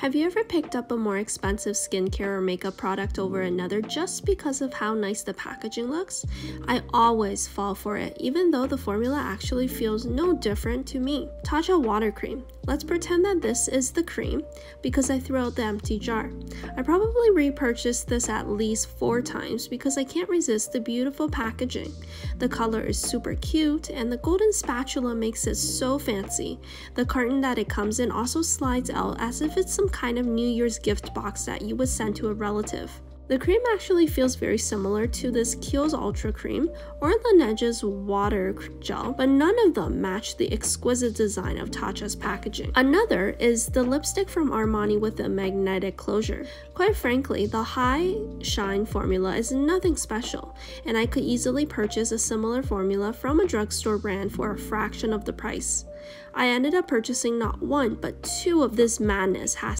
Have you ever picked up a more expensive skincare or makeup product over another just because of how nice the packaging looks? I always fall for it, even though the formula actually feels no different to me. Tatcha water cream. Let's pretend that this is the cream because I threw out the empty jar. I probably repurchased this at least 4 times because I can't resist the beautiful packaging. The color is super cute and the golden spatula makes it so fancy. The carton that it comes in also slides out as if it's some kind of New Year's gift box that you would send to a relative. The cream actually feels very similar to this Kiehl's Ultra Cream or Laneige's Water Gel, but none of them match the exquisite design of Tatcha's packaging. Another is the lipstick from Armani with a magnetic closure. Quite frankly, the High Shine formula is nothing special, and I could easily purchase a similar formula from a drugstore brand for a fraction of the price. I ended up purchasing not 1, but 2 of this madness